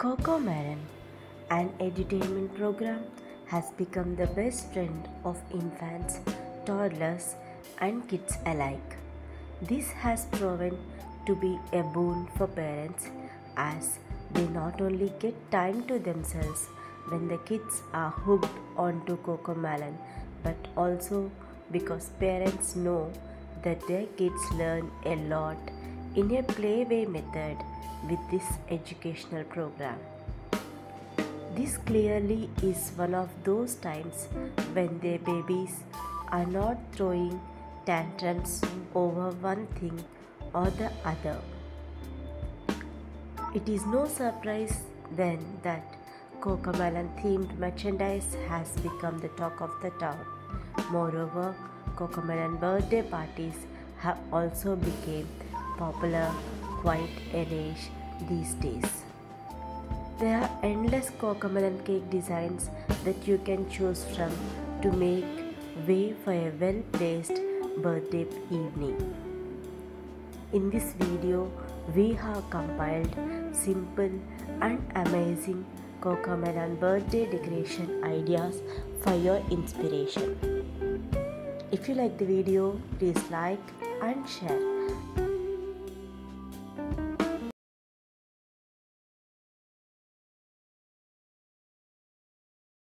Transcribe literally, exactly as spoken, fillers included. Cocomelon, an edutainment program, has become the best friend of infants, toddlers, and kids alike. This has proven to be a boon for parents as they not only get time to themselves when the kids are hooked onto Cocomelon, but also because parents know that their kids learn a lot in a playway method with this educational program. This clearly is one of those times when their babies are not throwing tantrums over one thing or the other. It is no surprise then that Cocomelon-themed merchandise has become the talk of the town. Moreover, Cocomelon birthday parties have also become popular quite a rage these days. There are endless Cocomelon cake designs that you can choose from to make way for a well-placed birthday evening. In this video, we have compiled simple and amazing Cocomelon birthday decoration ideas for your inspiration. If you like the video, please like and share.